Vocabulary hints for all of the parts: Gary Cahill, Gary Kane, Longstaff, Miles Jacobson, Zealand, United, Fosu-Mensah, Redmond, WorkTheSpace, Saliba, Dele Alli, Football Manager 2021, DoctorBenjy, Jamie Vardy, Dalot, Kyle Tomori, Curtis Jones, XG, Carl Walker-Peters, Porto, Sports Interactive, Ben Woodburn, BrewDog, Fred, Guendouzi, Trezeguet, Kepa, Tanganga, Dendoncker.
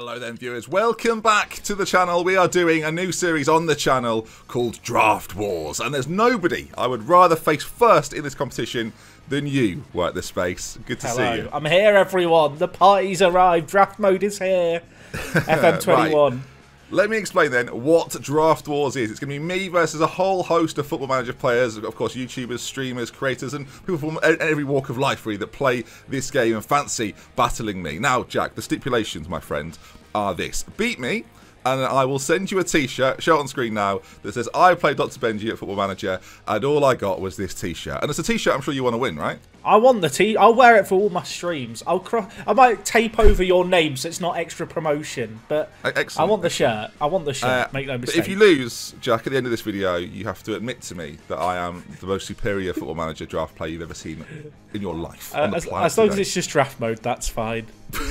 Hello then, viewers. Welcome back to the channel. We are doing a new series on the channel called Draft Wars, and there's nobody I would rather face first in this competition than you, WorkTheSpace. Good to see you. I'm here, everyone. The party's arrived. Draft mode is here. FM21. Right. Let me explain then what Draft Wars is. It's going to be me versus a whole host of Football Manager players, of course YouTubers, streamers, creators and people from every walk of life really that play this game and fancy battling me. Now Jack, the stipulations my friend are this: beat me and I will send you a t-shirt, show it on screen now, that says I play Dr. Benji at Football Manager and all I got was this t-shirt. And it's a t-shirt I'm sure you want to win, right? I want the t. I'll wear it for all my streams. I might tape over your name so it's not extra promotion, but excellent. I want the shirt. I want the shirt. Make no mistake. But if you lose, Jack, at the end of this video, you have to admit to me that I am the most superior Football Manager draft player you've ever seen in your life. As long as it's just draft mode, that's fine.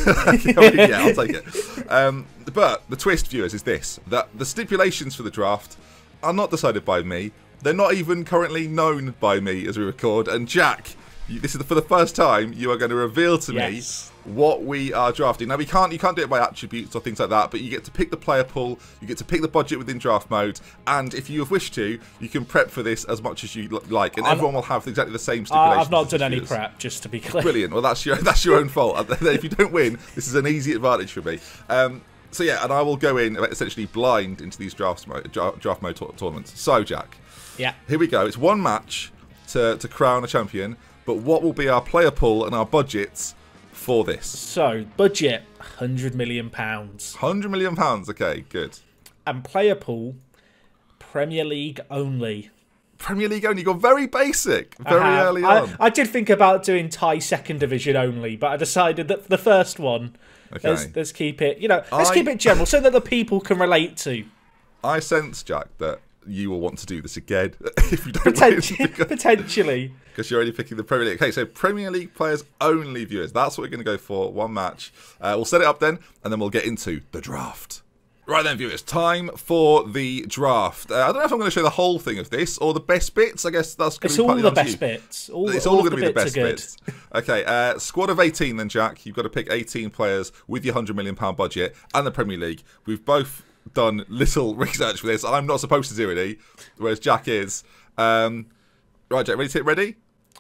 Yeah, I'll take it. But the twist, viewers, is this: that the stipulations for the draft are not decided by me. They're not even currently known by me as we record. And Jack, this is for the first time you are going to reveal to me what we are drafting. Now you can't do it by attributes or things like that, but you get to pick the player pool, you get to pick the budget within draft mode, and if you have wished to, you can prep for this as much as you like. And everyone will have exactly the same stipulations. I've not done any prep, just to be clear. Brilliant. Well, that's your own fault. If you don't win, this is an easy advantage for me. So yeah, and I will go in essentially blind into these draft mode tournaments. So Jack, here we go. It's one match to crown a champion. But what will be our player pool and our budgets for this? So, budget, £100 million. £100 million, okay, good. And player pool, Premier League only. Premier League only, you're very basic, very early on. I did think about doing Thai second division only, but I decided that the first one, okay, let's keep it, you know, let's keep it general so that the people can relate to. I sense, Jack, that you will want to do this again if you don't potentially, because you're already picking the Premier League. Okay, so Premier League players only, viewers. That's what we're going to go for. One match. We'll set it up then, and then we'll get into the draft. Right then, viewers, time for the draft. I don't know if I'm going to show the whole thing of this or the best bits. I guess that's going to be all the best bits. It's all going to be the best bits. Okay, squad of 18 then, Jack. You've got to pick 18 players with your £100 million budget and the Premier League. We've both done little research for this. I'm not supposed to do any, whereas Jack is. Right, Jack, ready to hit ready?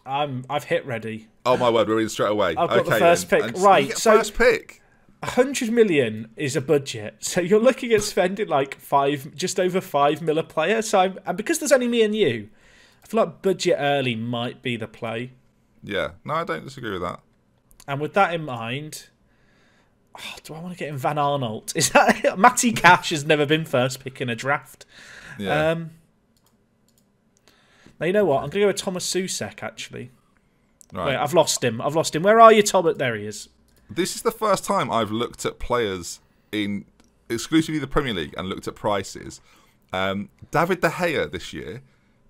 I've hit ready. Oh my word, we're in straight away. I've got the first pick. Right, so first pick. 100 million is a budget, so you're looking at spending like just over five mil a player. So and because there's only me and you, I feel like budget early might be the play. Yeah, no, I don't disagree with that. And with that in mind, oh, do I want to get in Van Arnold? Is that Matty Cash has never been first pick in a draft? Yeah. Now you know what? I'm going to go with Tomáš Souček actually. Right. Wait, I've lost him. I've lost him. Where are you, Tom? There he is. This is the first time I've looked at players in exclusively the Premier League and looked at prices. David De Gea this year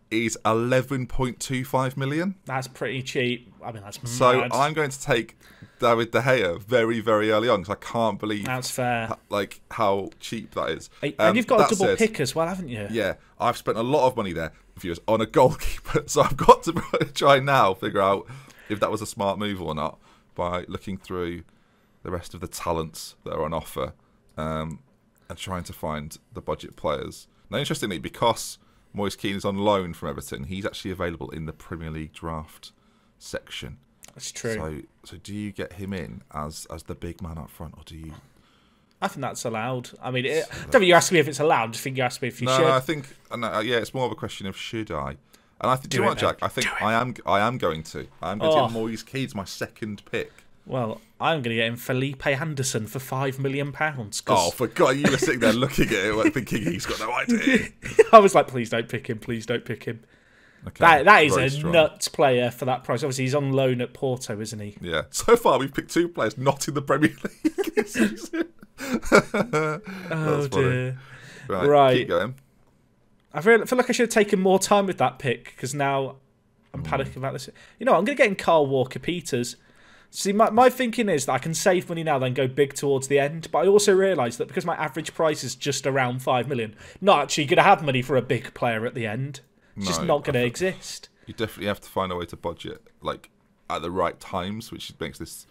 is 11.25 million. That's pretty cheap. I mean, that's mad. So I'm going to take David De Gea very, very early on because I can't believe that's fair. Like how cheap that is. And you've got a double pick as well, haven't you? Yeah, I've spent a lot of money there, viewers, on a goalkeeper. So I've got to try now figure out if that was a smart move or not by looking through the rest of the talents that are on offer and trying to find the budget players. Now, interestingly, because Moise Kean is on loan from Everton, he's actually available in the Premier League draft section. That's true. So do you get him in as the big man up front, or do you? I think that's allowed. I mean, I don't think you asked me if it's allowed. I think you asked me if you should. No, I think yeah, it's more of a question of should I. And I think, do you know what, Jack? I think I am going to. I'm going to get Moise Kean's my second pick. Well, I'm going to get in Felipe Anderson for £5 million. Oh, for God, you were sitting there looking at it thinking he's got no idea. I was like, please don't pick him, please don't pick him. Okay, that is a nuts player for that price. Obviously, he's on loan at Porto, isn't he? Yeah. So far, we've picked two players not in the Premier League this season. Oh, dear. Right, keep going. I feel like I should have taken more time with that pick because now I'm panicking about this. You know what? I'm going to get in Carl Walker-Peters. See, my thinking is that I can save money now, then go big towards the end. But I also realise that because my average price is just around £5 million, not actually going to have money for a big player at the end. It's just not going to exist. You definitely have to find a way to budget like at the right times, which makes this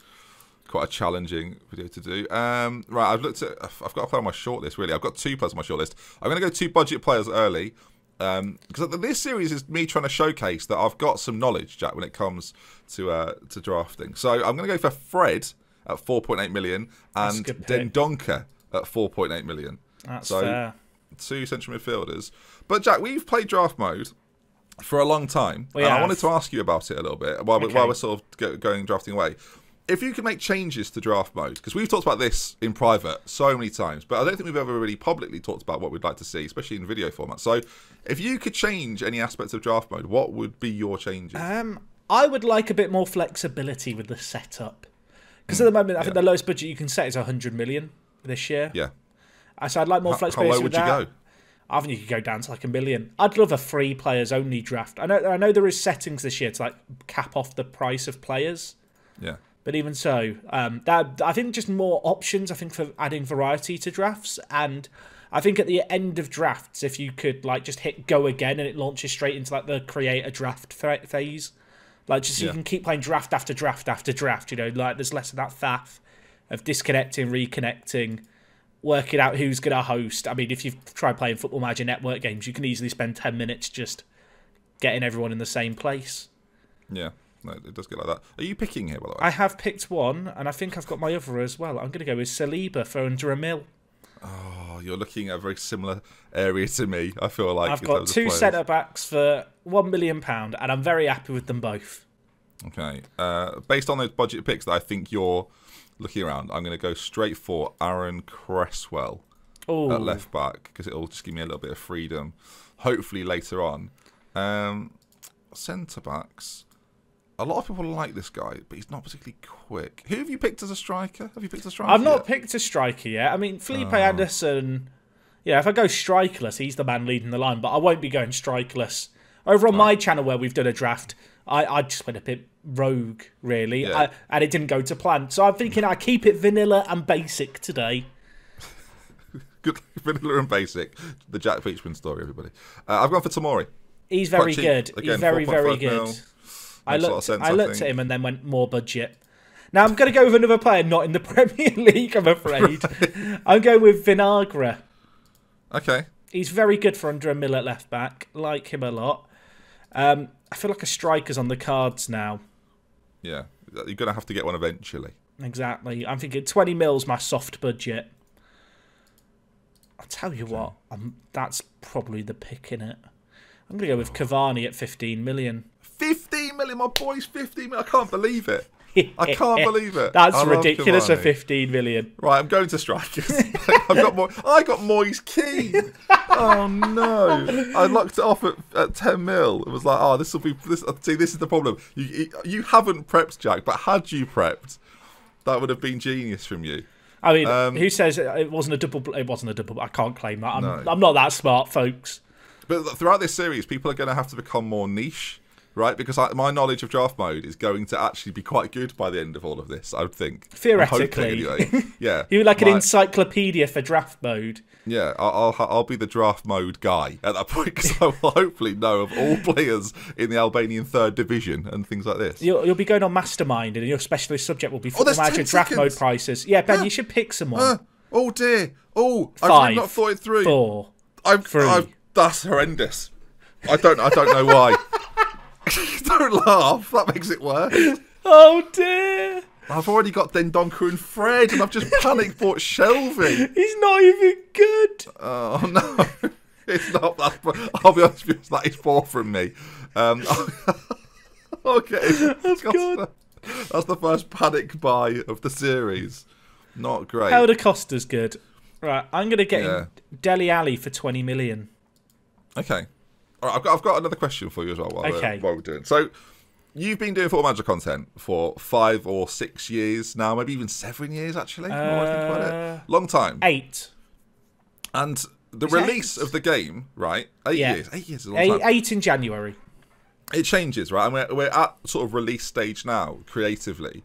quite a challenging video to do. Right, I've got a player on my shortlist, really. I've got two players on my shortlist. I'm going to go two budget players early. Because this series is me trying to showcase that I've got some knowledge, Jack, when it comes to drafting. So I'm going to go for Fred at 4.8 million and Dendoncker at 4.8 million. That's fair. Two central midfielders. But, Jack, we've played draft mode for a long time. And I wanted to ask you about it a little bit while we're sort of going drafting away. If you can make changes to draft mode, because we've talked about this in private so many times, but I don't think we've ever really publicly talked about what we'd like to see, especially in video format. So if you could change any aspects of draft mode, what would be your changes? I would like a bit more flexibility with the setup. Because at the moment, I think the lowest budget you can set is 100 million this year. Yeah. So I'd like more flexibility. How low would you go? I think you could go down to like $1 million. I'd love a free players only draft. I know there is settings this year to like cap off the price of players. Yeah. But even so, I think just more options. I think for adding variety to drafts, and I think at the end of drafts, if you could like just hit go again and it launches straight into like the create a draft phase, like just so you can keep playing draft after draft after draft. You know, like there's less of that faff of disconnecting, reconnecting, working out who's going to host. I mean, if you've tried playing Football Manager Network games, you can easily spend 10 minutes just getting everyone in the same place. Yeah. No, it does get like that. Are you picking here, by the way? I have picked one, and I think I've got my other as well. I'm going to go with Saliba for under $1 million. Oh, you're looking at a very similar area to me, I feel like. I've got two centre-backs for £1 million, and I'm very happy with them both. Okay. Based on those budget picks that I think you're looking around, I'm going to go straight for Aaron Cresswell at left-back, because it'll just give me a little bit of freedom, hopefully later on. Centre-backs... A lot of people like this guy, but he's not particularly quick. Who have you picked as a striker? Have you picked a striker? I've not picked a striker yet. I mean, Felipe Anderson, yeah, if I go strikerless, he's the man leading the line, but I won't be going strikerless. Over on my channel where we've done a draft, I just went a bit rogue, really, and it didn't go to plan. So I'm thinking I keep it vanilla and basic today. Good, vanilla and basic. The Jack Feachman story, everybody. I've gone for Tomori. He's very good. Again, he's very, very good. Mil. I looked at him and then went, more budget. Now I'm going to go with another player not in the Premier League, I'm afraid. I'm going with Vinagre. Okay. He's very good for under $1 million at left-back. Like him a lot. I feel like a striker's on the cards now. Yeah. You're going to have to get one eventually. Exactly. I'm thinking $20 million's my soft budget. I'll tell you what, that's probably the pick, innit? I'm going to go with Cavani at $15 million. $15 million, my boys, $15 million. I can't believe it. I can't believe it. That's ridiculous for $15 million. Right, I'm going to strikers. I got Moise Kean. Oh no! I locked it off at $10 million. It was like, oh, this will be. See, this is the problem. You haven't prepped, Jack. But had you prepped, that would have been genius from you. I mean, who says it wasn't a double? It wasn't a double. I can't claim that. I'm not that smart, folks. But throughout this series, people are going to have to become more niche. Right, because my knowledge of draft mode is going to actually be quite good by the end of all of this, I would think. Theoretically, anyway. Yeah. You're like an encyclopedia for draft mode. Yeah, I'll be the draft mode guy at that point, because I will hopefully know of all players in the Albanian third division and things like this. You'll be going on Mastermind, and your specialist subject will be Football Manager draft mode prices. Yeah, Ben, you should pick someone. Oh dear. Oh, I've not thought it through. That's horrendous. I don't know why. Don't laugh. That makes it worse. Oh dear! I've already got Dendoncker and Fred, and I've just panic bought Shelby. He's not even good. Oh no! It's not that. I'll be honest with you. That is poor from me. Okay. That's the first panic buy of the series. Not great. Helder Costa's good. Right. I'm gonna get Dele Alli for $20 million. Okay. All right, I've got another question for you as well while we're doing. So, you've been doing Football Manager content for 5 or 6 years now, maybe even 7 years actually. More I think about it. Long time. 8. And the release of the game, right? 8 years. 8 years is a long time. 8 in January. It changes, right? And we're at sort of release stage now, creatively.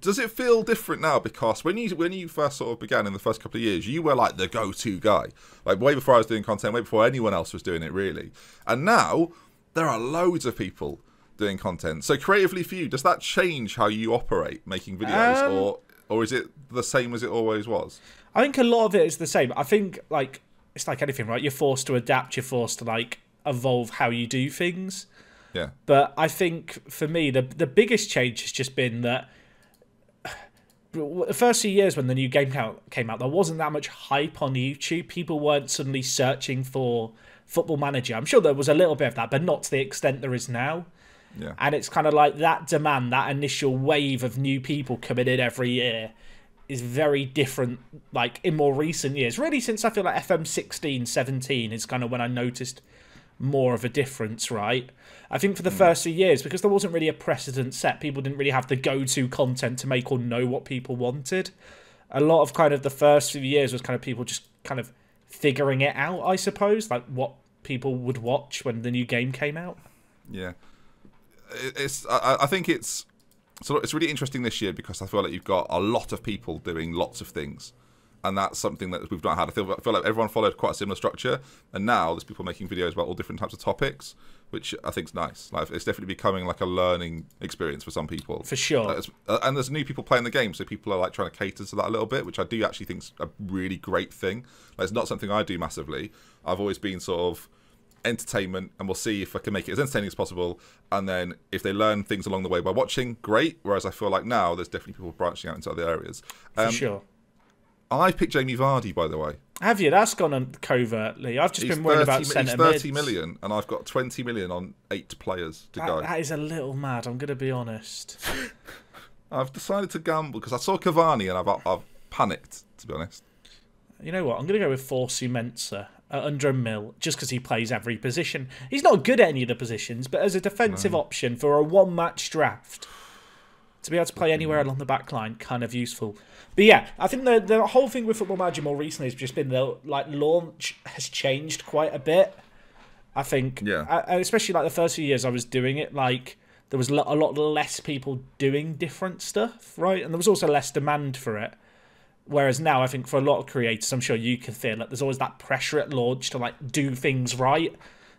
Does it feel different now? Because when you first sort of began in the first couple of years, you were like the go-to guy. Like way before I was doing content, way before anyone else was doing it really. And now there are loads of people doing content. So creatively for you, does that change how you operate making videos, or is it the same as it always was? I think a lot of it is the same. I think like it's like anything, right? You're forced to adapt. You're forced to like evolve how you do things. Yeah. But I think for me, the biggest change has just been that the first few years when the new game came out, there wasn't that much hype on YouTube. People weren't suddenly searching for Football Manager. I'm sure there was a little bit of that, but not to the extent there is now. Yeah. And it's kind of like that demand, that initial wave of new people coming in every year is very different, like in more recent years. Really since I feel like FM 16, 17 is kind of when I noticed more of a difference, right? I think for the first few years, because there wasn't really a precedent set, people didn't really have the go-to content to make or know what people wanted. A lot of kind of the first few years was kind of people just kind of figuring it out, I suppose, like what people would watch when the new game came out. Yeah. I think it's so it's really interesting this year because I feel like you've got a lot of people doing lots of things. And that's something that we've not had. I feel like everyone followed quite a similar structure, and now there's people making videos about all different types of topics, which I think is nice. Like it's definitely becoming like a learning experience for some people, for sure. And there's new people playing the game, so people are like trying to cater to that a little bit, which I do actually think is a really great thing. Like, it's not something I do massively. I've always been sort of entertainment, and we'll see if I can make it as entertaining as possible. And then if they learn things along the way by watching, great. Whereas I feel like now there's definitely people branching out into other areas. For sure. I picked Jamie Vardy, by the way. Have you? That's gone on covertly. I've just been worried about centre mids. He's 30 million, and I've got 20 million on 8 players to go. That is a little mad, I'm going to be honest. I've decided to gamble, because I saw Cavani, and I've panicked, to be honest. You know what? I'm going to go with Fosu-Mensah at under a mil, just because he plays every position. He's not good at any of the positions, but as a defensive option for a one-match draft, to be able to play anywhere along the back line, kind of useful. But yeah, I think the whole thing with Football Manager more recently has just been the like launch has changed quite a bit. I think, yeah, especially like the first few years I was doing it, like there was a lot less people doing different stuff, right? And there was also less demand for it. Whereas now, I think for a lot of creators, I'm sure you can feel like there's always that pressure at launch to like do things right,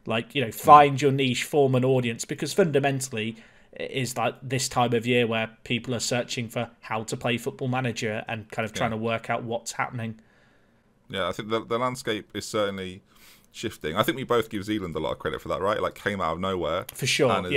like, you know, find your niche, form an audience, because fundamentally, is like this time of year where people are searching for how to play Football Manager and kind of trying to work out what's happening. Yeah, I think the landscape is certainly shifting. I think we both give Zealand a lot of credit for that, right? Like, came out of nowhere. For sure, and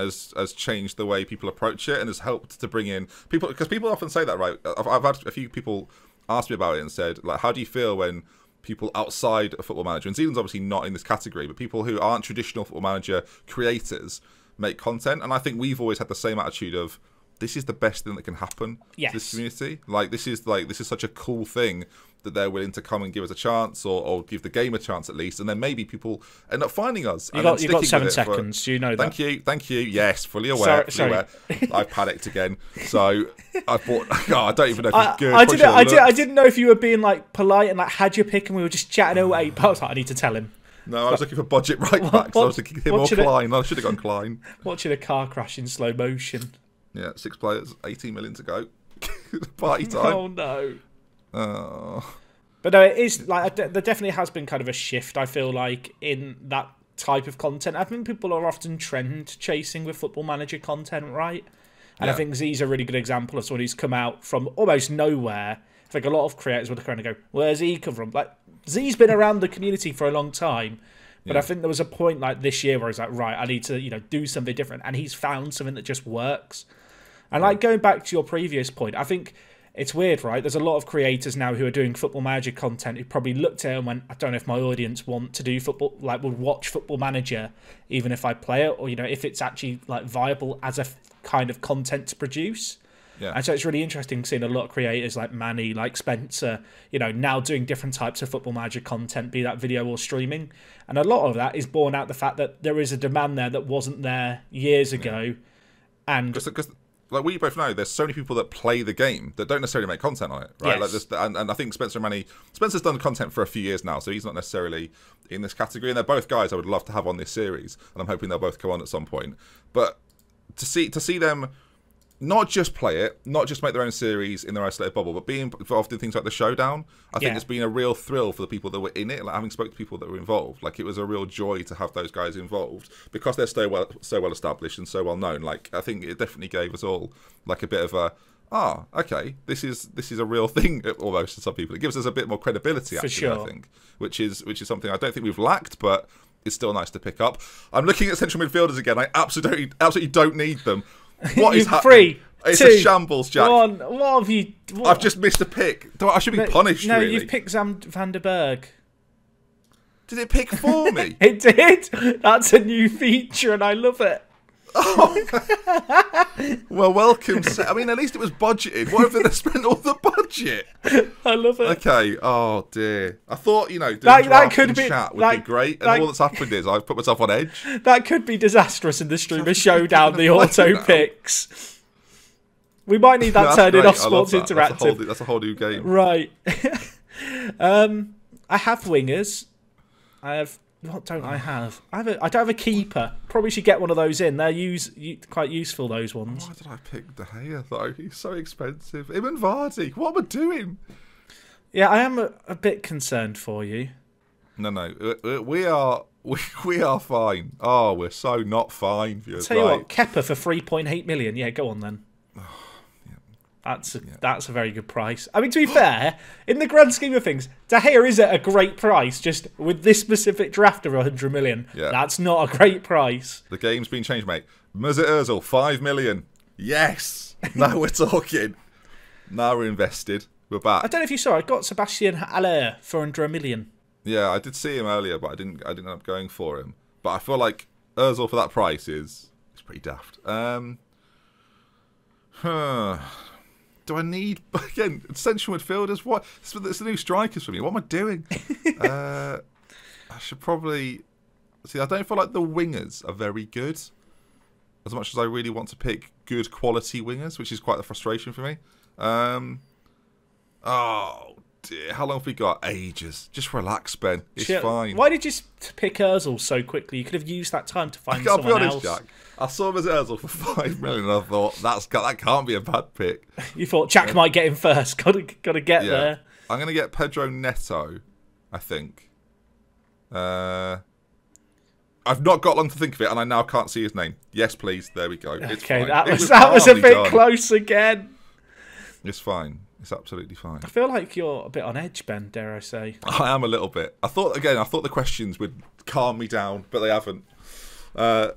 has changed the way people approach it and has helped to bring in people. Because people often say that, right? I've had a few people ask me about it and said, like, how do you feel when people outside of Football Manager, and Zealand's obviously not in this category, but people who aren't traditional Football Manager creators make content? And I think we've always had the same attitude of, this is the best thing that can happen to this community. Like, this is such a cool thing that they're willing to come and give us a chance, or give the game a chance at least, and then maybe people end up finding us. You've got 7 seconds, you know that. Thank you. Yes, fully aware. Fully aware. I panicked again. So I thought, oh, I don't even know if it's good. I didn't know if you were being like polite and like had your pick and we were just chatting away, but I was like, I need to tell him. No, I was looking for budget right back. So I was thinking him or Klein. I should have gone Klein. Watching a car crash in slow motion. Yeah, 6 players, 18 million to go. Party time. Oh no. Oh. But no, it is like there definitely has been kind of a shift, I feel like, in that type of content. I think people are often trend chasing with Football Manager content, right? And I think Z's a really good example of someone who's come out from almost nowhere. I think a lot of creators would kind of go, where's he come from? Like, Z's been around the community for a long time, but I think there was a point like this year where he's like, right, I need to, you know, do something different, and he's found something that just works. And like, going back to your previous point, I think it's weird, right? There's a lot of creators now who are doing Football Manager content who probably looked at it and went, I don't know if my audience want to do football, like would watch Football Manager, even if I play it, or, you know, if it's actually like viable as a kind of content to produce. Yeah. And so it's really interesting seeing a lot of creators like Manny, like Spencer, you know, now doing different types of Football Manager content, be that video or streaming. And a lot of that is born out the fact that there is a demand there that wasn't there years ago. Yeah. And because, like we both know, there's so many people that play the game that don't necessarily make content on it, right? Yes. Like and I think Spencer and Manny, Spencer's done content for a few years now, so he's not necessarily in this category. And they're both guys I would love to have on this series, and I'm hoping they'll both come on at some point. But to see them not just play it, not just make their own series in their isolated bubble, but being involved in things like the Showdown. I think it's been a real thrill for the people that were in it. Like, having spoke to people that were involved, like, it was a real joy to have those guys involved because they're so well established and so well known. Like, I think it definitely gave us all like a bit of a, ah, okay, this is a real thing almost to some people. It gives us a bit more credibility, actually, I think, which is something I don't think we've lacked, but it's still nice to pick up. I'm looking at central midfielders again. I absolutely don't need them. What is happening? It's a shambles, Jack. One. What have you? What? I've just missed a pick. I should be punished. No, really. You've picked Sam van der Berg. Did it pick for me? It did. That's a new feature, and I love it. Oh. Well, welcome. I mean, at least it was budgeted. What if they spent all the budget? I love it. Okay. Oh dear. I thought, you know, doing that could be chat would be great, and all that's happened is I've put myself on edge. That could be disastrous in the streamer showdown. The auto picks. We might need that turning off Sports Interactive. That's a whole new game. Right. I have wingers. I have. What don't I have? I don't have a keeper. Probably should get one of those in. They're quite useful, those ones. Why did I pick De Gea, though? He's so expensive. Him and Vardy. What am I doing? Yeah, I am a bit concerned for you. No. We are fine. Oh, we're so not fine, viewers. I'll tell you what, Kepa for 3.8 million. Yeah, go on then. That's a very good price. I mean, to be fair, in the grand scheme of things, De Gea is at a great price. Just with this specific draft of 100 million, that's not a great price. The game's been changed, mate. Mesut Özil, 5 million. Yes! Now we're talking. Now we're invested. We're back. I don't know if you saw, I got Sebastian Haller for under a million. Yeah, I did see him earlier, but I didn't end up going for him. But I feel like Özil for that price is pretty daft. Do I need, again, central midfielders? What? It's the new strikers for me. What am I doing? I should probably... See, I don't feel like the wingers are very good. As much as I really want to pick good quality wingers, which is quite the frustration for me. Oh, dear. How long have we got? Ages. Just relax, Ben. It's fine. Why did you pick Özil so quickly? You could have used that time to find someone else. I'll be honest, Jack. I saw him as Özil for 5 million, and I thought that can't be a bad pick. You thought Jack might get him first. Got to get there. I'm gonna get Pedro Neto, I think. I've not got long to think of it, and I now can't see his name. Yes, please. There we go. Okay, it's fine. that was a bit close again. It's fine. It's absolutely fine. I feel like you're a bit on edge, Ben. Dare I say? I am a little bit. I thought the questions would calm me down, but they haven't. I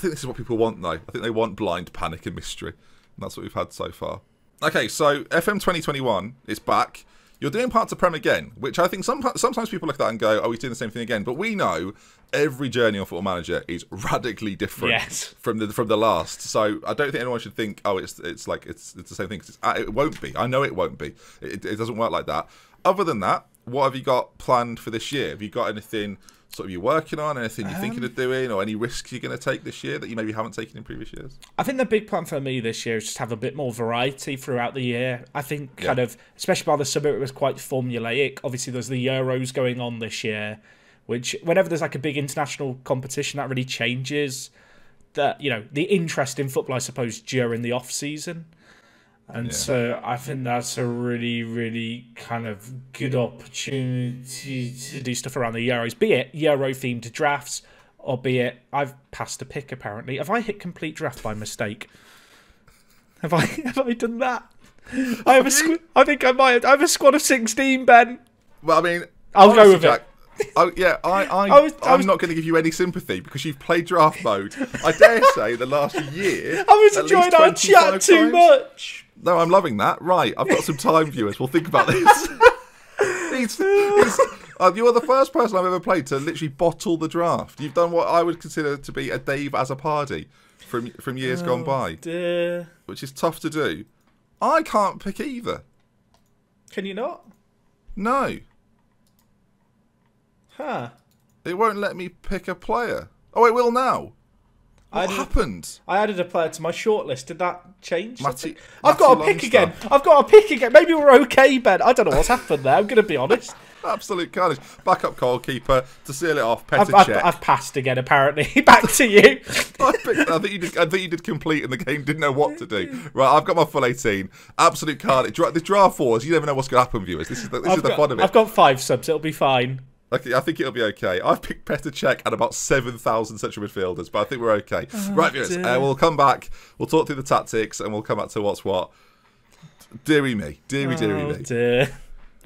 think this is what people want, though. I think they want blind panic and mystery. And that's what we've had so far. Okay, so FM 2021 is back. You're doing parts of Prem again, which I think sometimes people look at that and go, oh, he's doing the same thing again. But we know every journey on Football Manager is radically different from the last. So I don't think anyone should think, oh, it's the same thing. 'Cause it won't be. I know it won't be. It doesn't work like that. Other than that, what have you got planned for this year? Have you got anything... sort of you're working on, anything you're thinking of doing, or any risks you're going to take this year that you maybe haven't taken in previous years? I think the big plan for me this year is just have a bit more variety throughout the year. I think kind of, especially by the summer, it was quite formulaic. Obviously, there's the Euros going on this year, which whenever there's like a big international competition, that really changes that, you know, the interest in football, I suppose, during the off-season. And so I think that's a really, really kind of good opportunity to do stuff around the Euros, be it Euro-themed drafts, or be it... I've passed a pick, apparently. Have I hit complete draft by mistake? Have I done that? I think I might have. I have a squad of 16, Ben. Well, I mean... I'll go with Jack. It. Oh yeah, I'm not going to give you any sympathy because you've played draft mode. I dare say the last year. I was enjoying our chat too much. No, I'm loving that. Right, I've got some time, viewers. We'll think about this. You're the first person I've ever played to literally bottle the draft. You've done what I would consider to be a Dave as a party from years gone by, dear. Which is tough to do. I can't pick either. Can you not? No. Huh. It won't let me pick a player. Oh, it will now. What happened? I added a player to my shortlist. Did that change? I've got a pick again. Maybe we're okay, Ben. I don't know what's happened there. I'm going to be honest. Absolute carnage. Backup goalkeeper to seal it off. I've passed again. Apparently, back to you. I think you did complete in the game. Didn't know what to do. Right, I've got my full 18. Absolute carnage. This draft wars. You never know what's going to happen, viewers. This is the fun of it. I've got 5 subs. It'll be fine. Okay, I think it'll be okay. I've picked Petr Cech and about 7,000 central midfielders, but I think we're okay. Oh, right, viewers, we'll come back. We'll talk through the tactics, and we'll come back to what's what. Deary me. Deary me. Dear.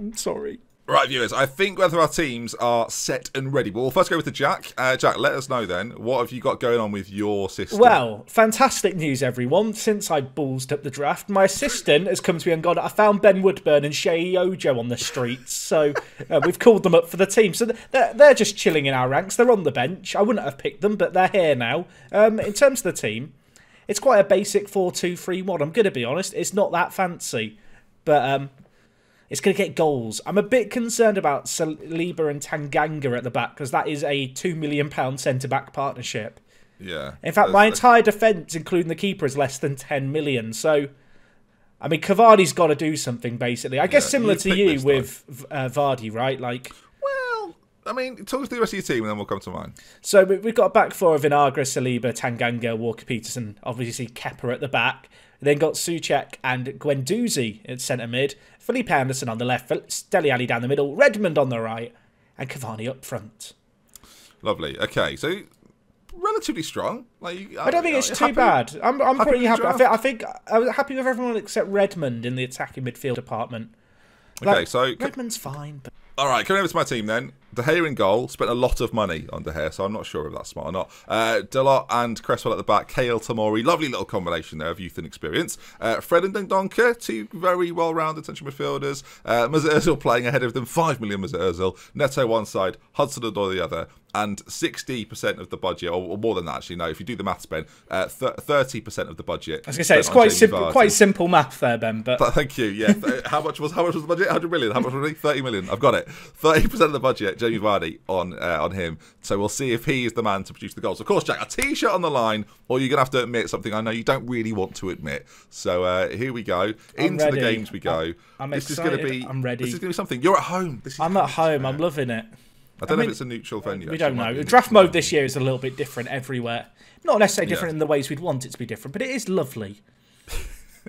I'm sorry. Right, viewers, I think whether our teams are set and ready. We'll first go with the Jack. Jack, let us know then, what have you got going on with your system? Well, fantastic news, everyone. Since I ballsed up the draft, my assistant has come to me and gone, I found Ben Woodburn and Shea Ojo on the streets, so we've called them up for the team. So they're just chilling in our ranks. They're on the bench. I wouldn't have picked them, but they're here now. In terms of the team, it's quite a basic 4-2-3-1. I'm going to be honest, it's not that fancy, but... it's going to get goals. I'm a bit concerned about Saliba and Tanganga at the back because that is a £2 million centre-back partnership. Yeah. In fact, my entire defence, including the keeper, is less than £10 million. So, I mean, Cavani's got to do something, basically. I guess similar to you with Vardy, right? Like, well, I mean, talk to the rest of your team and then we'll come to mine. So, we've got a back four of Vinagre, Saliba, Tanganga, Walker-Peterson, obviously Kepa at the back. Then got Souček and Guendouzi at centre mid, Felipe Anderson on the left, Dele Alli down the middle, Redmond on the right, and Cavani up front. Lovely. Okay, so relatively strong. Like, I don't think it's too bad. I'm pretty happy. I think I was happy with everyone except Redmond in the attacking midfield department. Like, okay, so Redmond's fine. But... all right, coming over to my team then. De Gea in goal. Spent a lot of money on De Gea, so I'm not sure if that's smart or not. Dalot and Cresswell at the back. Kyle Tomori. Lovely little combination there of youth and experience. Fred and Dendoncker. Two very well-rounded central midfielders. Mesut Özil playing ahead of them. 5 million Mesut Özil. Neto one side. Hudson-Odoi the other. And 60% of the budget, or more than that actually, no, if you do the maths, Ben, 30% of the budget. I was going to say, it's quite simple math there, Ben. But thank you, yeah. how much was the budget? 100 million. How much was it? 30 million. I've got it. 30% of the budget, Jamie Vardy on him. So we'll see if he is the man to produce the goals. Of course, Jack, a T-shirt on the line, or you're going to have to admit something I know you don't really want to admit. So here we go. Into the games we go. I'm excited. This is going to be something. You're at home. I'm at home. I'm loving it. I mean, if it's a neutral venue. We don't know. The draft mode this year is a little bit different everywhere. Not necessarily different in the ways we'd want it to be different, but it is lovely.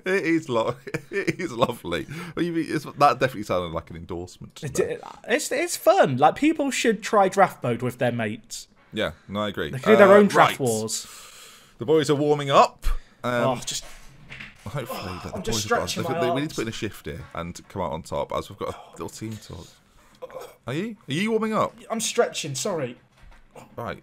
It is lovely. That definitely sounded like an endorsement. It's fun. Like, people should try draft mode with their mates. Yeah, no, I agree. They can do their own draft wars. The boys are warming up. Hopefully, we need to put in a shift here and come out on top as we've got a little team talk. Are you warming up? I'm stretching, sorry. Right.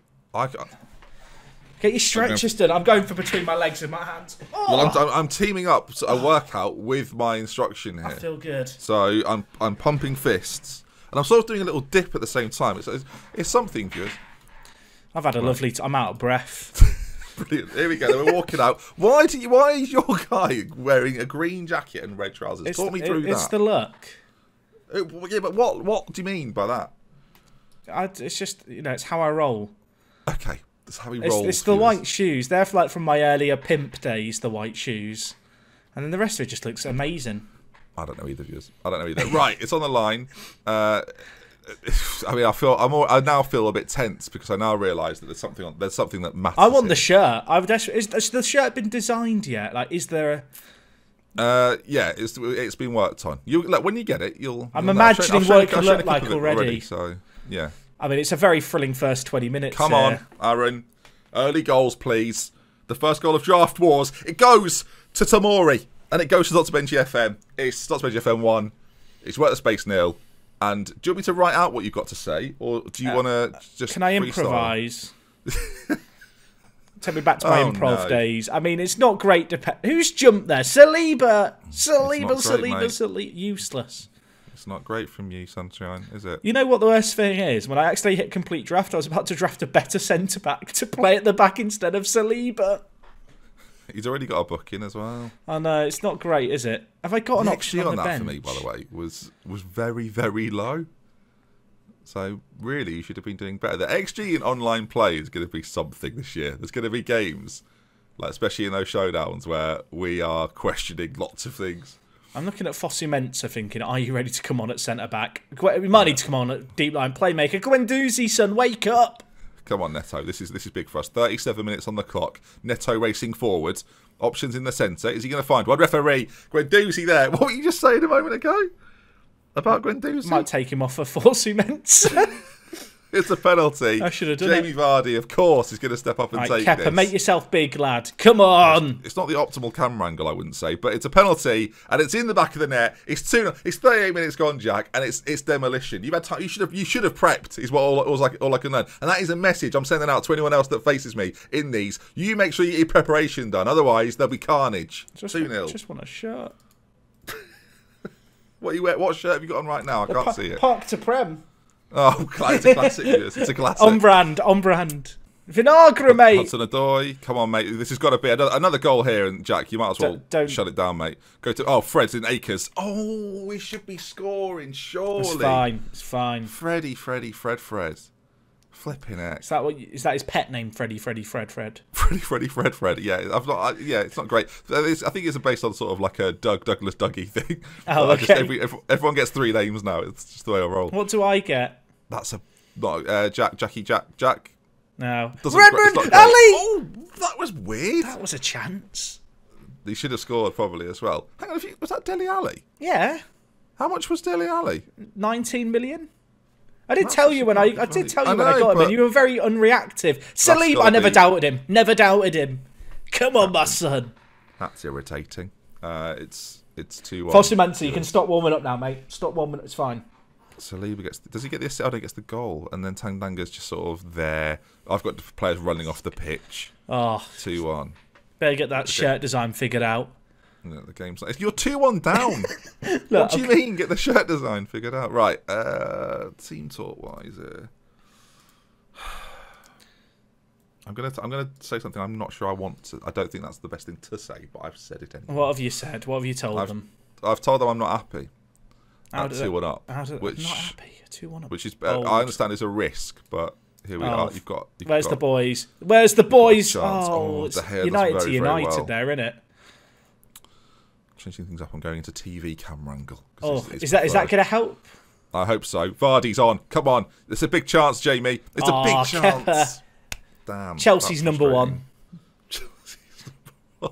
Get your stretches done. I'm going for between my legs and my hands. Oh. Well, I'm teaming up a workout with my instruction here. I feel good. So I'm pumping fists. And I'm sort of doing a little dip at the same time. It's something good. I've had a lovely... I'm out of breath. Brilliant. Here we go. We're walking out. Why is your guy wearing a green jacket and red trousers? Talk me through that. It's the look. Yeah, but what do you mean by that? It's just, you know, it's how I roll. Okay, that's how we roll. It's the white shoes. They're like from my earlier pimp days, the white shoes. And then the rest of it just looks amazing. I don't know either of yours. I don't know either. Right, it's on the line. I mean, I now feel a bit tense because I now realise that there's something that matters. I want the shirt. Has the shirt been designed yet? Like, is there a... yeah, it's been worked on. When you get it, you'll. I'm imagining what it could look like already. So yeah. I mean, it's a very thrilling first 20 minutes. Come on, Aaron! Early goals, please. The first goal of Draft Wars. It goes to Tomori, and it goes to DoctorBenjyFM. It's DoctorBenjyFM 1. It's WorkTheSpace 0. And do you want me to write out what you've got to say, or do you want to just? Can I improvise? Take me back to my improv days. I mean, it's not great. Who's jumped there? Saliba. Useless. It's not great from you, Sunshine, is it? You know what the worst thing is? When I actually hit complete draft, I was about to draft a better centre-back to play at the back instead of Saliba. He's already got a booking as well. I know. It's not great, is it? Have I got an option on the bench? For me, by the way, was very, very low. So, really, you should have been doing better. The XG in online play is going to be something this year. There's going to be games, like especially in those showdowns, where we are questioning lots of things. I'm looking at Fosu-Mensah thinking, are you ready to come on at centre-back? We might need to come on at deep-line playmaker. Guendouzi, son, wake up! Come on, Neto. This is big for us. 37 minutes on the clock. Neto racing forward. Options in the centre. Is he going to find one? Referee, Guendouzi there. What were you just saying a moment ago about Guendouzi? Might take him off for Fosu-Mensah. It's a penalty. I should have done Jamie Vardy, of course, is going to step up and take Kepa, this. Kepa, make yourself big, lad. Come on. It's not the optimal camera angle, I wouldn't say, but it's a penalty, and it's in the back of the net. It's 2-0. It's 38 minutes gone, Jack, and it's demolition. You've had time. You should have prepped. Is what all I can learn, and that is a message I'm sending out to anyone else that faces me in these. You make sure you get your preparation done, otherwise there'll be carnage. 2-0. Just want a shirt. What you wear? What shirt have you got on right now? I can't see it. Park to Prem. Oh, it's a classic. It's a classic. On brand, on brand. Vinagre, mate. Hudson-Odoi. Come on, mate. This has got to be another goal here. And Jack, you might as well don't shut it down, mate. Go to Fred's in acres. Oh, we should be scoring, surely. It's fine. It's fine. Fred. Flipping it. Is that his pet name? Freddy, Fred. Fred. Yeah, it's not great. I think it's based on sort of like a Douglas, Dougie thing. Oh, okay. Just everyone gets three names now. It's just the way I roll. What do I get? That's a Jack. No. Redmond, Alli. Oh, that was weird. That was a chance. He should have scored probably as well. Hang on, was that Dele Alli? Yeah. How much was Dele Alli? 19 million. I did tell you when I got him, and you were very unreactive. Saliba, I never doubted him. Never doubted him. Come on, my son. That's irritating. It's 2-1. Fosu-Mensah, you can stop warming up now, mate. Stop warming up. It's fine. Saliba gets. Does he get the assist? He gets the goal, and then Tandanga's just sort of there. I've got players running off the pitch. Oh, 2-1. Better get that shirt design figured out. No, the game's like, you're 2-1 down. Look, what do you mean? Get the shirt design figured out, right? Team talk wise, I'm gonna say something I'm not sure I want to. I don't think that's the best thing to say, but I've said it anyway. What have you said? What have you told them? I've told them I'm not happy. At 2-1 up, which not happy. 2-1 up, which is I understand is a risk, but here we are. Where's the boys? Where's the boys? Oh, it's United there, isn't it? Changing things up, I'm going into TV camera angle. Oh, is that going to help? I hope so. Vardy's on. Come on. It's a big chance, Jamie. It's a big chance. Kepa. Damn. Chelsea's number 1. Chelsea's number 1.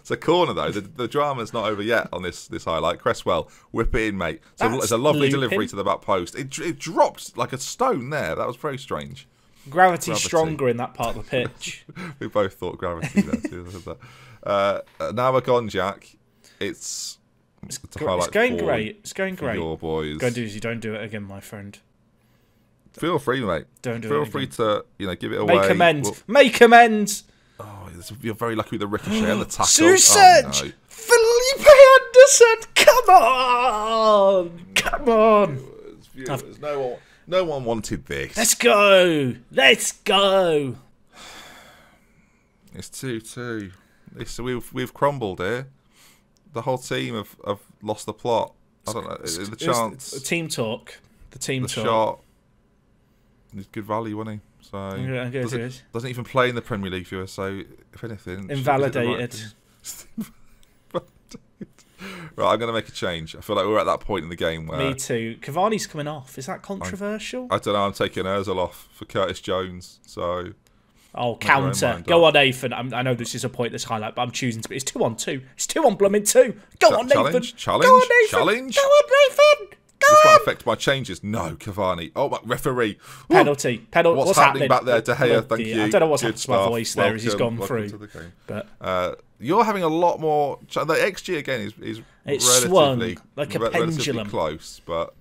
It's a corner, though. The drama's not over yet on this highlight. Cresswell, whip it in, mate. It's a lovely delivery to the back post. It dropped like a stone there. That was very strange. Gravity's stronger in that part of the pitch. We both thought gravity there, too. Now we're gone, Jack. It's going great. It's going great. Your boys. Guendouzi, don't do it again, my friend. Feel free, mate. Don't do it. Feel free to give it away. Make amends. Make amends. Oh, you're very lucky with the ricochet and the tackle. Souček, no. Felipe Anderson, come on. Viewers. No one wanted this. Let's go. It's 2-2. We've crumbled here. The whole team have lost the plot. I don't know. The chance. The team talk. The shot. He's good value, wasn't he? So doesn't even play in the Premier League for us. So if anything, invalidated. Right, I'm going to make a change. I feel like we're at that point in the game where... Me too. Cavani's coming off. Is that controversial? I don't know. I'm taking Özil off for Curtis Jones. So. Oh, counter. Go on, Nathan. I know this is a pointless highlight, but I'm choosing to be. It's 2-on-2. It's 2-on-2. Go on, Nathan. Challenge. Go on, Nathan. This might affect my changes. No, Cavani. Oh, my referee. Penalty. Penalty. What's happening back there? De Gea, thank you. I don't know what's happened to my voice there as he's gone through. But you're having a lot more... The XG, again, is relatively... swung like a pendulum. Close, but...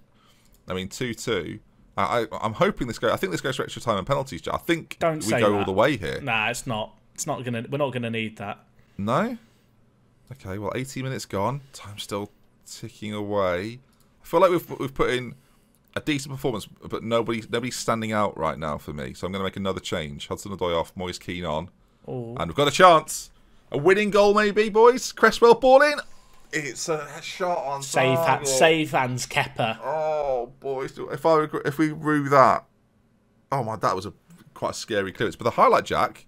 I mean, 2-2. I'm hoping this goes. I think this goes for extra time and penalties. I think we go all the way here. Nah, it's not. It's not gonna. We're not gonna need that. No. Okay. Well, 80 minutes gone. Time's still ticking away. I feel like we've put in a decent performance, but nobody's standing out right now for me. So I'm gonna make another change. Hudson-Odoi off. Moise Kean on. Ooh. And we've got a chance. A winning goal, maybe, boys. Cresswell ball in. It's a shot on target. Save hands, Kepa. Oh, boys! If we rue that, oh my, that was quite a scary clearance. But the highlight, Jack,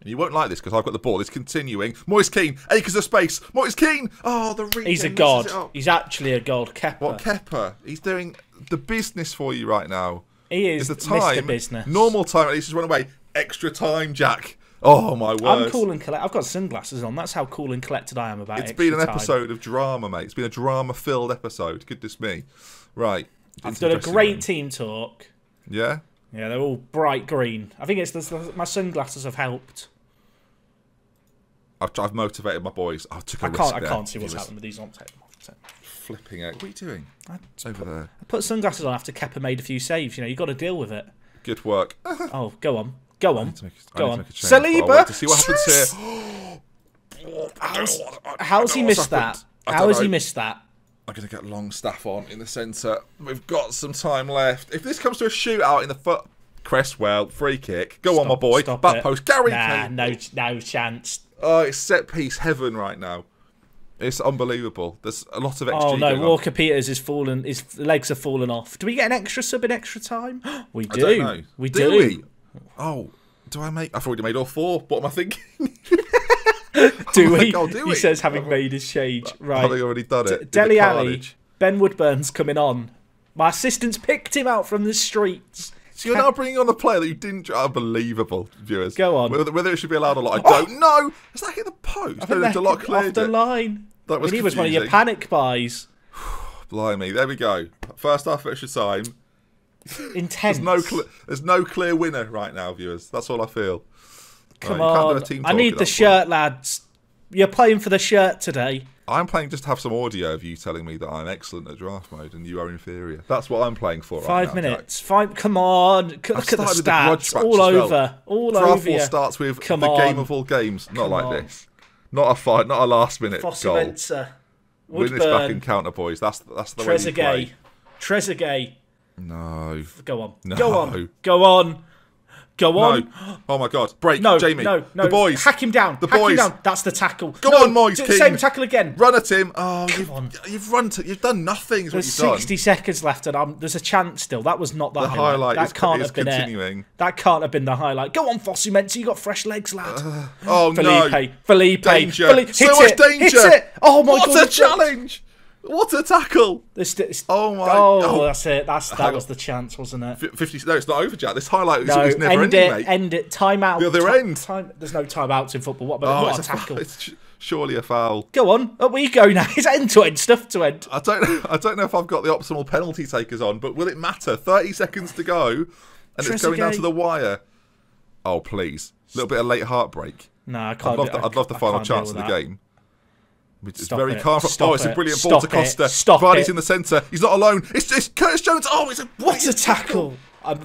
And you won't like this because I've got the ball. It's continuing. Moise Kean, acres of space. Moise Kean. Oh, the reach. He's a god. He's actually a god. Kepa. What Kepa? He's doing the business for you right now. He is. It's the time. Mr. Business. Normal time. At least just run away. Extra time, Jack. Oh my word! I'm cool and collected. I've got sunglasses on. That's how cool and collected I am about it. It's been an episode of drama, mate. It's been a drama-filled episode. Goodness me. Right. I've done a great team talk. Yeah. Yeah, they're all bright green. I think it's my sunglasses have helped. I've motivated my boys. I took a risk. I can't see what's happened with these on tape. Flipping it. What are you doing? Over there. I put sunglasses on after Kepa made a few saves. You know, you've got to deal with it. Good work. Oh, go on. Go on. Go on. Saliba! To see what happens here. How's he missed that? How has he missed that? I'm going to get Longstaff on in the centre. We've got some time left. If this comes to a shootout in the foot... Cresswell, free kick. Go on, my boy. Back post. Gary Kane. No chance. Oh, it's set-piece heaven right now. It's unbelievable. There's a lot of XG. Oh, no. Walker-Peters is fallen. His legs are falling off. Do we get an extra sub in extra time? We do. I don't know. We do. We? Oh, do I make... I've already made all four. What am I thinking? Do we? He says, having made his change. Right. Having already done it. Dele Alli. Ben Woodburn's coming on. My assistant's picked him out from the streets. So you're now bringing on a player that you didn't... Unbelievable, viewers. Go on. Whether it should be allowed or not, I don't know. Has that hit the post? I think that off the line. That was confusing. He was one of your panic buys. Blimey. There we go. First half extra time. Intense. there's no clear winner right now, viewers. That's all I feel. Come on. I need the shirt, lads. You're playing for the shirt today. I'm playing just to have some audio of you telling me that I'm excellent at draft mode and you are inferior. That's what I'm playing for right now, Jack. 5 minutes. Come on. Look at the stats. All over. Draft Wars starts with the game of all games. Not like this. Not a last minute goal. Fosu-Mensah. Win this back and counter, boys. That's the way you play. Trezeguet. No. Go on. No. Go on. Go on. Go on. No. Oh, my God. Break. No, Jamie. No. The boys. Hack him down. Hack him down. That's the tackle. Go on, Moise Kean. Same tackle again. Run at him. Oh, you've done nothing. There's 60 seconds left and there's a chance still. That was not that highlight. That can't have been continuing. That can't have been the highlight. Go on, Fosu-Mensah. You got fresh legs, lad. Felipe. Danger. So much danger. Hit it. Oh, my God. What a challenge. What a tackle! Oh my God! That's it. That was the chance, wasn't it? 50. No, it's not over, Jack. This highlight is never ending, mate. End it. Timeout. The other end. There's no timeouts in football. What a tackle! It's surely a foul. Go on. Up we go now. It's end to end stuff to end. I don't know if I've got the optimal penalty takers on, but will it matter? 30 seconds to go, and it's going down to the wire. Oh please! A little bit of late heartbreak. No, I can't. I'd love the final chance of the game. It's very calm. Oh, it's a brilliant ball to Costa. Vardy's in the centre. He's not alone. It's Curtis Jones. Oh, what a tackle.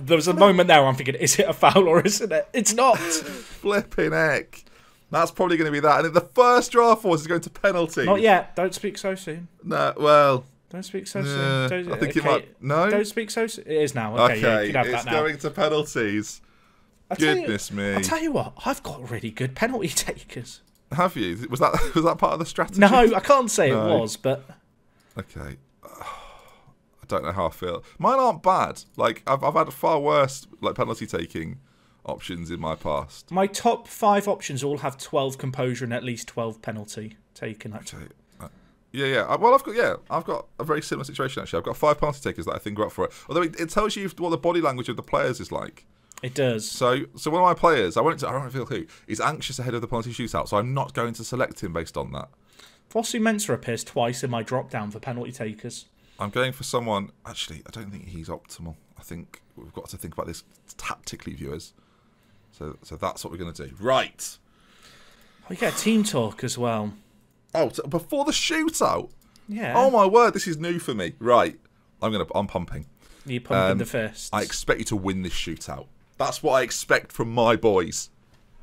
There was a moment there where I'm thinking, is it a foul or isn't it? It's not. Flipping heck. That's probably going to be that. And the first draft force is going to penalty. Not yet. Don't speak so soon. No, well. Don't speak so soon. I think it might. No? Don't speak so soon. It is now. Okay, yeah, you can have that now. It's going to penalties. Goodness me. I'll tell you what. I've got really good penalty takers. Have you? Was that part of the strategy? No, I can't say it was, but... Okay. I don't know how I feel. Mine aren't bad. Like, I've had far worse penalty-taking options in my past. My top 5 options all have 12 composure and at least 12 penalty taken. Okay. Yeah. Well, I've got a very similar situation, actually. I've got 5 penalty-takers that I think are up for it. Although it tells you what the body language of the players is like. It does. So one of my players, I don't reveal who, is anxious ahead of the penalty shootout, so I'm not going to select him based on that. Fosu-Mensah appears twice in my drop-down for penalty takers. I'm going for someone... Actually, I don't think he's optimal. I think we've got to think about this tactically, viewers. So that's what we're going to do. Right. We get a team talk as well. Oh, before the shootout? Yeah. Oh, my word, this is new for me. Right. I'm pumping. You're pumping the fists. I expect you to win this shootout. That's what I expect from my boys.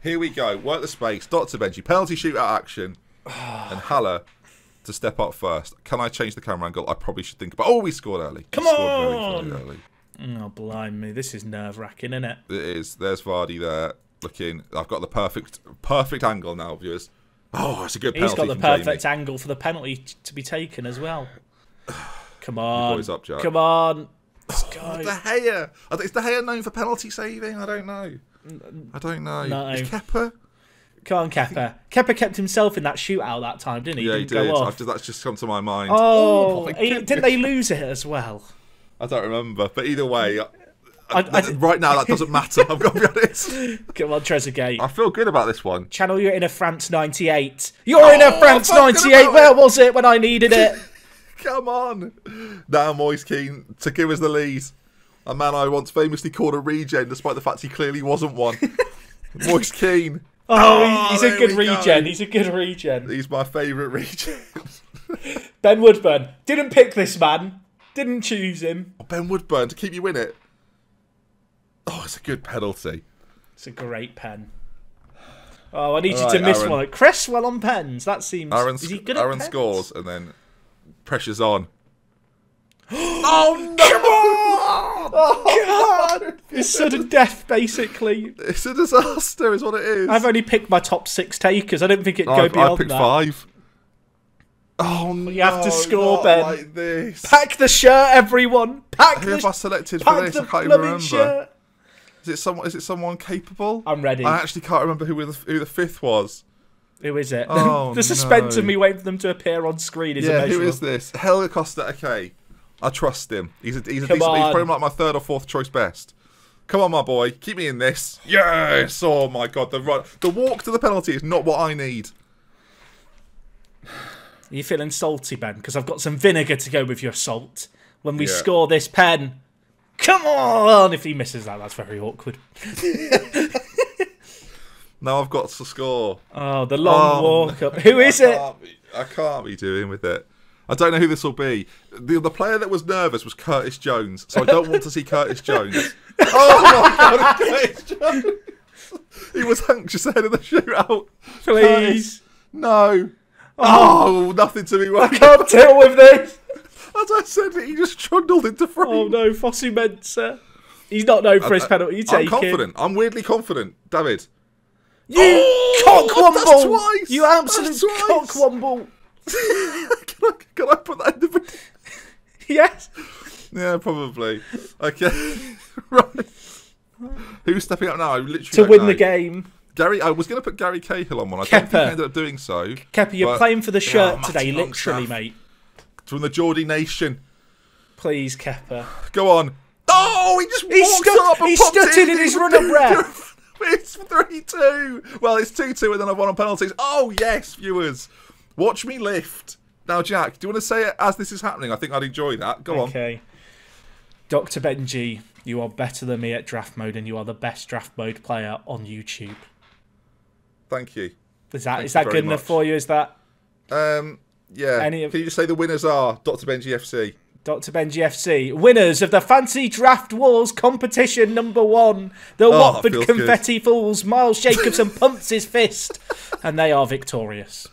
Here we go. Work the space. Dr. Benji. Penalty shootout action. And Haller to step up first. Can I change the camera angle? I probably should think about... Oh, we scored early. Come on! Very, very early. Oh, blimey. This is nerve-wracking, isn't it? It is. There's Vardy there looking. I've got the perfect angle now, viewers. Oh, it's a good penalty. He's got the perfect angle for the penalty to be taken as well. Come on. Boys up, Jack. Come on. Oh, De Gea. Is De Gea known for penalty saving? I don't know. No. Is Kepa? Come on, Kepa. Kepa kept himself in that shootout that time, didn't he? Yeah, he did. Go off. That's just come to my mind. Oh, didn't they lose it as well? I don't remember. But either way, right now that doesn't matter. I've got to be honest. Come on, Trezeguet. I feel good about this one. Channel your inner France '98. You're in a France '98. Where was it when I needed it? Come on. Now Moise Kean to give us the lead. A man I once famously called a regen, despite the fact he clearly wasn't one. Moise Kean. Oh, he's a good regen. He's a good regen. He's my favourite regen. Ben Woodburn. Didn't pick this man. Didn't choose him. Oh, Ben Woodburn, to keep you in it. Oh, it's a good penalty. It's a great pen. Oh, I need you to miss Aaron. One. Cresswell on pens. That seems... Aaron's, is he good Aaron at pens? Scores and then pressure's on. Oh, no! Come on! Oh, God! It's sudden death, basically. It's a disaster, is what it is. I've only picked my top 6 takers. I don't think it'd go beyond that. I picked 5. Oh, no. You have to score, Ben. Like this. Pack the shirt, everyone. Pack Who have I selected for this? I can't even remember. Shirt. Is it someone capable? I'm ready. I actually can't remember who the 5th was. Who is it? Oh, the suspense of me waiting for them to appear on screen is immeasurable. Who is this? Helga Costa, okay. I trust him. He's decent, he's probably like my 3rd or 4th choice best. Come on, my boy. Keep me in this. Yes! Oh, my God. The walk to the penalty is not what I need. Are you feeling salty, Ben? Because I've got some vinegar to go with your salt. When we score this pen. Come on! If he misses that, that's very awkward. Now I've got to score. Oh, the long walk up. Who is it? I can't be doing with it. I don't know who this will be. The player that was nervous was Curtis Jones, so I don't want to see Curtis Jones. Oh, my God, Curtis Jones. He was anxious ahead of the shootout. Please. Curtis, no. Oh, nothing to be worried about. I can't deal with this. As I said, he just trundled into frame. Oh, no, Fosu-Mensah. He's not known for his penalty. You take it. I'm confident. I'm weirdly confident. David. You cockwomble. Twice. You absolute cockwomble. Can I put that in the video? Yes. Yeah, probably. Okay. Right. Who's stepping up now? I literally to win the game. Gary, I was going to put Gary Cahill on one. I don't think I ended up doing so. Kepa, you're playing for the shirt today, literally, mate. From the Geordie Nation. Please, Kepa. Go on. Oh, he just walked up and popped it. He stuttered in his run-up breath. It's 3-2. Well, it's 2-2 and then I've won on penalties. Oh, yes, viewers. Watch me lift. Now, Jack, do you want to say it as this is happening? I think I'd enjoy that. Go on. Okay. Dr. Benji, you are better than me at draft mode and you are the best draft mode player on YouTube. Thank you. Is that good enough for you? Is that... yeah. Can you just say the winners are Dr. Benji FC? Dr. Benji FC, winners of the Fancy Draft Wars competition #1. The Watford Confetti Fools. Miles Jacobson pumps his fist and they are victorious.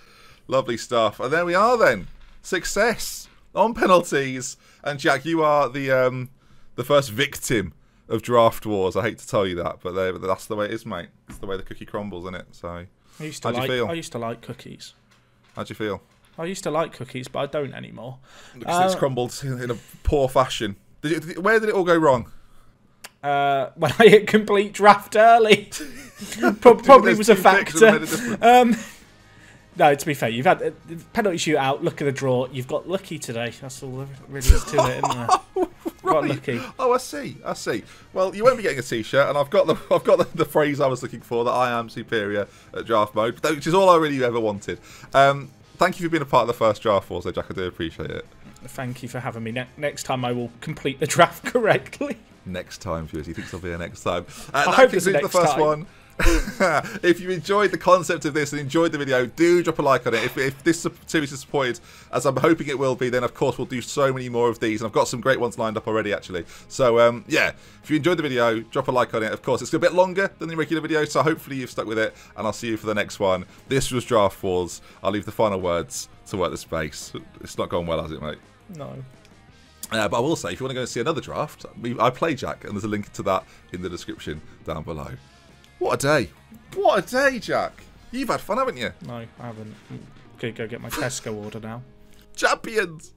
Lovely stuff. And there we are then. Success on penalties. And Jack, you are the first victim of Draft Wars. I hate to tell you that, but that's the way it is, mate. It's the way the cookie crumbles, isn't it? So, how do you feel? I used to like cookies. How do you feel? I used to like cookies, but I don't anymore. Because it's crumbled in a poor fashion. Where did it all go wrong? When I hit complete draft early. Probably was a factor. No, to be fair, you've had a penalty shootout, luck of the draw. You've got lucky today. That's all there really is to it, isn't there? Right. Got lucky. Oh, I see. I see. Well, you won't be getting a T-shirt, and I've got the phrase I was looking for, that I am superior at draft mode, which is all I really ever wanted. Thank you for being a part of the first Draft Wars, though, Jack. I do appreciate it. Thank you for having me. Next time, I will complete the draft correctly. Next time, viewers. He thinks I'll be here next time. I hope it's next time. If you enjoyed the concept of this and enjoyed the video, do drop a like on it. If this series is supported, as I'm hoping it will be, then of course we'll do so many more of these. And I've got some great ones lined up already, actually. So, yeah, if you enjoyed the video, drop a like on it. Of course, it's a bit longer than the regular video, so hopefully you've stuck with it. And I'll see you for the next one. This was Draft Wars. I'll leave the final words to WorkTheSpace. It's not gone well, has it, mate? No. But I will say, if you want to go and see another draft, I play Jack, and there's a link to that in the description down below. What a day. What a day, Jack. You've had fun, haven't you? No, I haven't. I'm going to go get my Tesco order now. Champions!